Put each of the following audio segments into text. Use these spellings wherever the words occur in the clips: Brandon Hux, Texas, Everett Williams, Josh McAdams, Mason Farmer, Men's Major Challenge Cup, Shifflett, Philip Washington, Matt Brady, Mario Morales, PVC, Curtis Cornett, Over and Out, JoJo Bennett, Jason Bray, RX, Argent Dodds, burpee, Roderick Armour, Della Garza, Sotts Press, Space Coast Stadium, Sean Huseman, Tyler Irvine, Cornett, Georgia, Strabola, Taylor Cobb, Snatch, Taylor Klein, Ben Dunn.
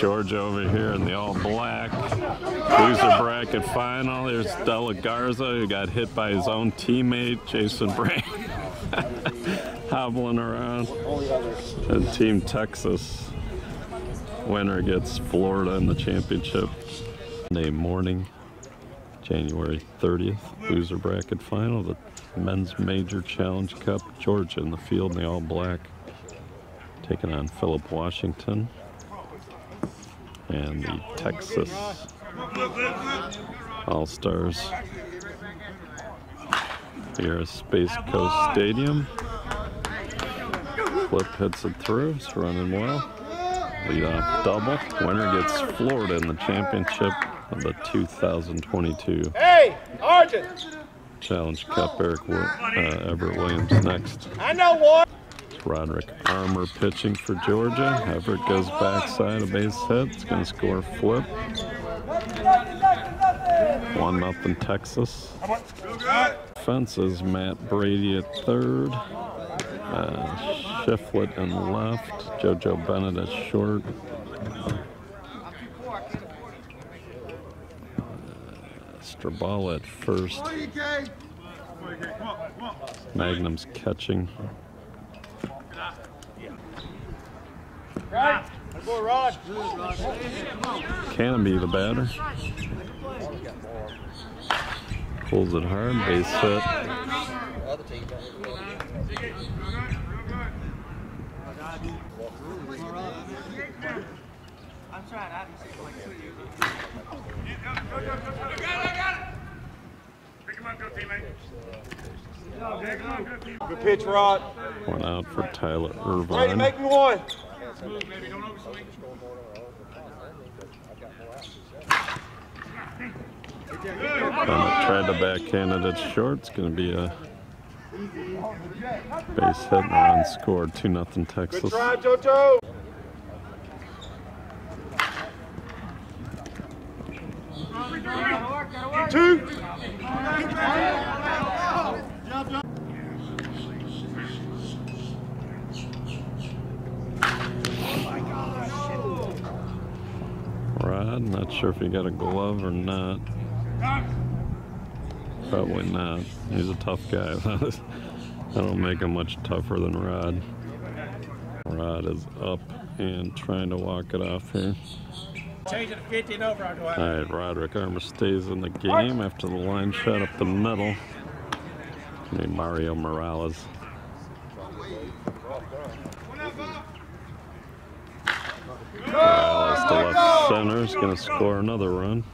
Georgia over here in the all-black loser bracket final. There's Della Garza, who got hit by his own teammate, Jason Bray, hobbling around. And Team Texas winner gets Florida in the championship. Monday morning, January 30th, loser bracket final, the Men's Major Challenge Cup. Georgia in the field in the all-black, taking on Philip Washington. And the Texas All-Stars here at Space Coast Stadium. Flip hits it through, it's running well. Lead off double. Winner gets Florida in the championship of the 2022 Challenge Cup. Everett Williams next. Roderick Armour pitching for Georgia. Everett goes backside, a base hit. It's going to score a flip. 1-0 Texas. Defense is Matt Brady at third. Shifflett in left. JoJo Bennett at short. Strabola at first. Magnum's catching. Canaby, the batter, pulls it hard, base hit. Good pitch, Rod. One out for Tyler Irvine. Brady, make me one. Tried to backhand it short. It's going to be a base hit and run scored. 2-0 Texas. Good try, JoJo. Two. Rod, not sure if he got a glove or not. Probably not. He's a tough guy. That'll make him much tougher than Rod. Rod is up and trying to walk it off here. Change it to 15 over. All right, Roderick Armour stays in the game after the line shot up the middle. Maybe Mario Morales. Morales to left center is going to score another run.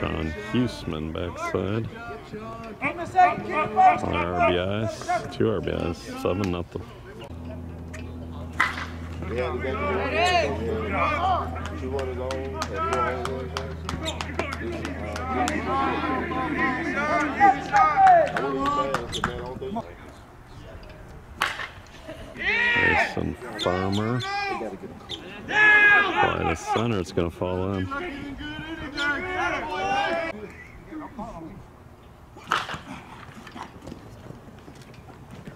Sean Huseman backside. One RBIs, two RBIs, 7-0. Mason Farmer. Fly to center, it's going to fall in.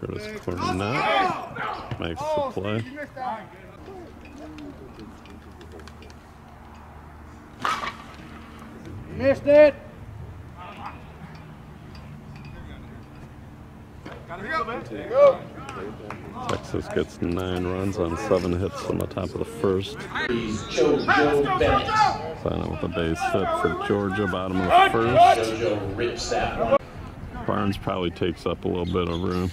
Curtis Cornett makes the play. Missed it. Texas gets 9 runs on 7 hits from the top of the first. JoJo Bennett. Sign out with a base hit for Georgia, bottom of the first. JoJo rips that one. Barnes probably takes up a little bit of room.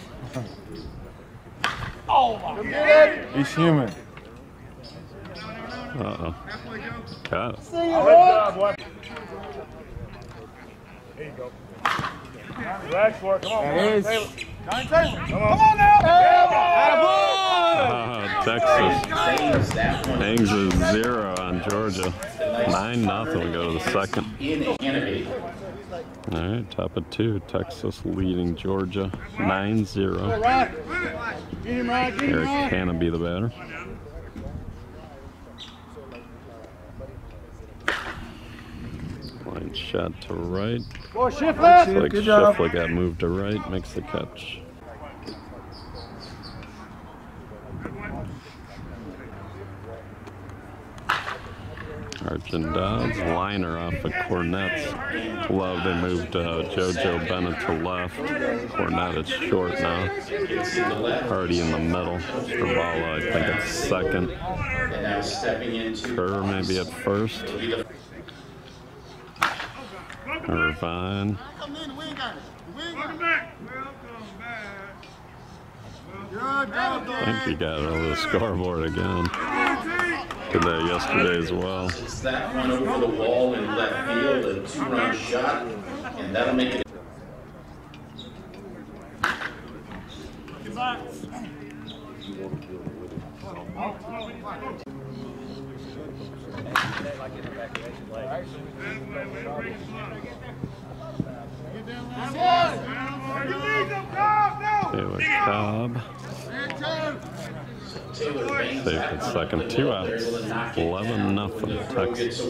Oh my God. He's human. Uh-oh. Got it. There you go. Relax, work. Come on, man. Taylor. Come on now. Texas hangs a 0 on Georgia. 9-0. We go to the second. All right, top of 2. Texas leading Georgia 9-0. Eric Canaby, the batter. Line shot to right. Go Shifflett! Looks like Shifflett got moved to right, makes the catch. Argent Dodds, liner off of Cornett's glove. They moved JoJo Bennett to left. Cornett is short now. Hardy in the middle. Strabola, I think it's second. Kerr maybe at first. Irvine. I think he got it over the scoreboard again. There yesterday as well. It's that one over the wall in left field, a two-run shot, and that'll make it. Taylor Cobb. Safe at second, 2 outs, 11-0, Texas.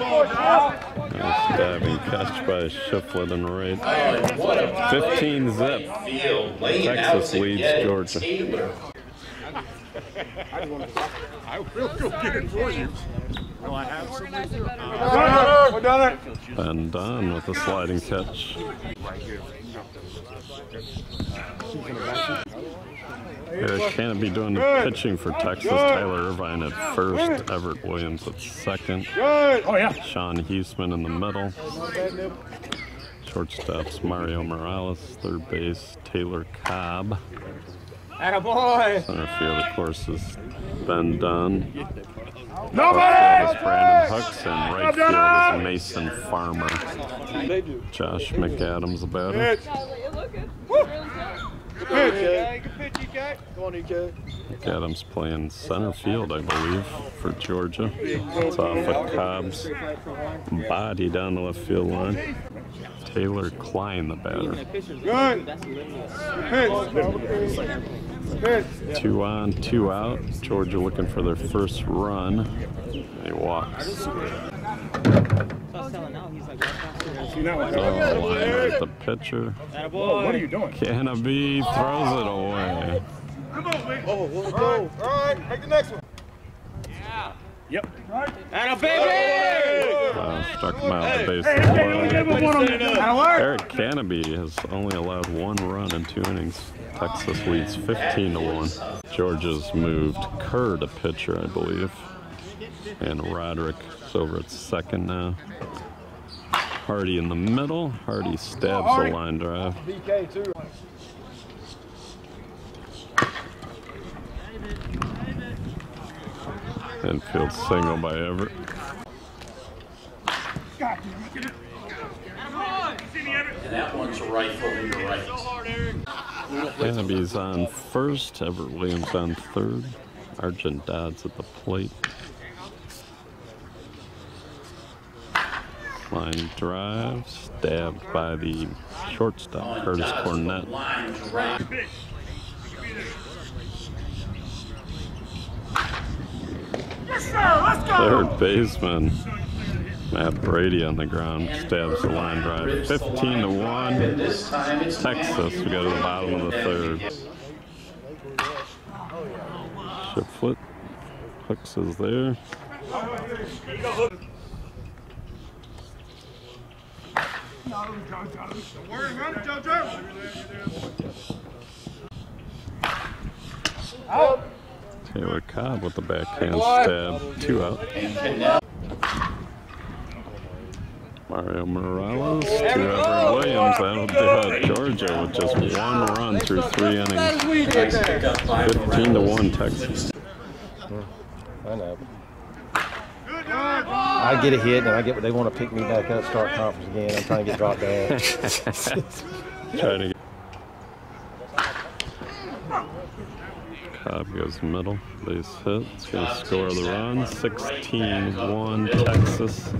Nice diving catch by Shifflett and right. 15-zip. Texas leads Georgia. I will go get it for you. Will I have something? Ben Dunn with a sliding catch. Eric Canaby doing the pitching for Texas. Tyler Irvine at first. Everett Williams at second. Sean Huseman in the middle. Shortstops Mario Morales. Third base Taylor Cobb. Attaboy. Center field, of course, is Ben Dunn. Nobody! Brandon Hux, and right field is Mason Farmer. Josh McAdams, the batter. McAdams playing center field, I believe, for Georgia. It's off of Cobb's body down the left field line. Taylor Klein, the batter. Good. 2 on, 2 out. Georgia looking for their first run. He walks. Line at the pitcher. What are you doing? Canaby throws it away. Come on, Wade. Oh, we'll go. All right, make the next one. Yeah. Yep. And a baby! Struck him out of the base. Eric Canaby has only allowed 1 run in 2 innings. Texas leads 15-1. Georgia's moved Kerr to pitcher, I believe. And Roderick is over at second now. Hardy in the middle. Hardy stabs the line drive. Infield single by Everett. And that one's right over your right. Canaby's on first. Everett Williams on third. Argent Dodds at the plate. Line drive, stabbed by the shortstop, Curtis Cornett. Third baseman, Matt Brady on the ground, stabs the line drive. 15-1, Texas. We go to the bottom of the third. Shifflett, Hooks is there. Out. Taylor Cobb with the backhand stab. 2 out. Mario Morales to Everett Williams. That'll do it. Georgia with just 1 run through 3 innings. 15-1 Texas. I know. I get a hit, and I get what they want to pick me back up, start conference again. I'm trying to get dropped down. Cobb goes middle, base hit, it's going to score the run, 16-1 Texas.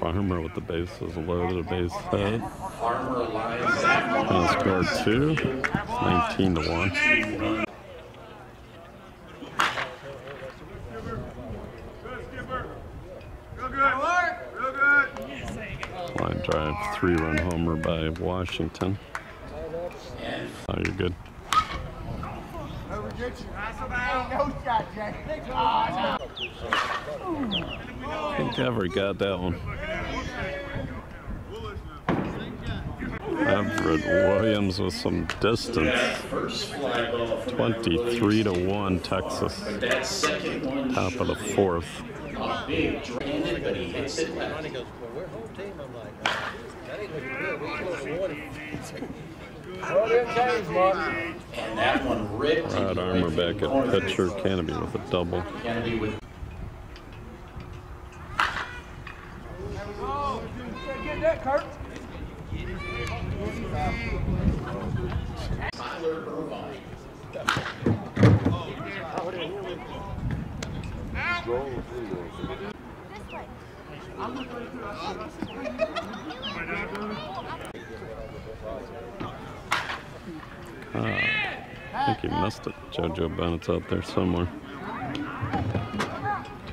Farmer with the bases loaded, a base hit. He scored two, 19-1. Line drive, three-run homer by Washington. Oh, you're good. I think Everett got that one. Everett Williams with some distance. 23-1 Texas. Top of the fourth. And that one ripped. Rod Armour back at pitcher, Canaby with a double. Tyler Irvine. I think he missed it. JoJo Bennett's out there somewhere.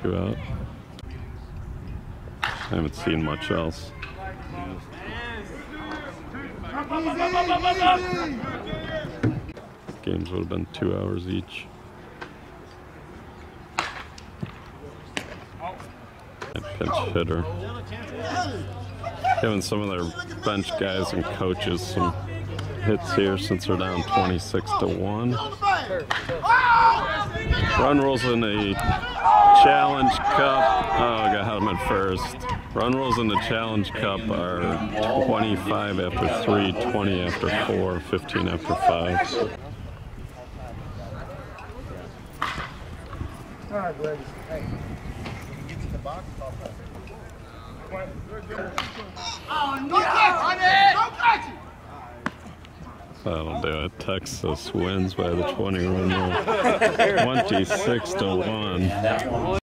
2 out. I haven't seen much else. Games would have been 2 hours each. Pinch hitter. Giving some of their bench guys and coaches some hits here since they're down 26-1. Run rules in the Challenge Cup. Oh, I got him at first. Run rules in the Challenge Cup are 25 after 3, 20 after 4, 15 after 5. All right, Brady. Hey. That'll do it. Texas wins by the 20-run rule, 26-1.